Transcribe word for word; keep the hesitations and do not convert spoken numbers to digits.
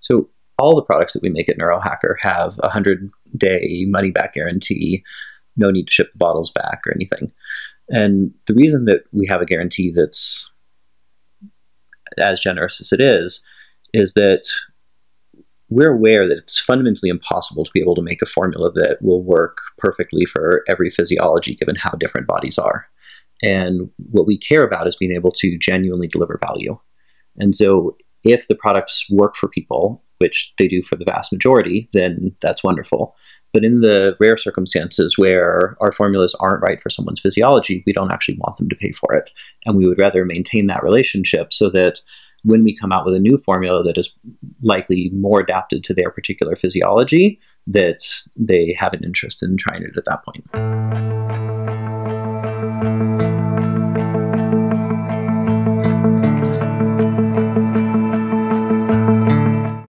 So all the products that we make at NeuroHacker have a hundred day money-back guarantee, no need to ship the bottles back or anything. And the reason that we have a guarantee that's as generous as it is, is that we're aware that it's fundamentally impossible to be able to make a formula that will work perfectly for every physiology, given how different bodies are. And what we care about is being able to genuinely deliver value. And so if the products work for people, which they do for the vast majority, then that's wonderful. But in the rare circumstances where our formulas aren't right for someone's physiology, we don't actually want them to pay for it. And we would rather maintain that relationship so that when we come out with a new formula that is likely more adapted to their particular physiology, that they have an interest in trying it at that point.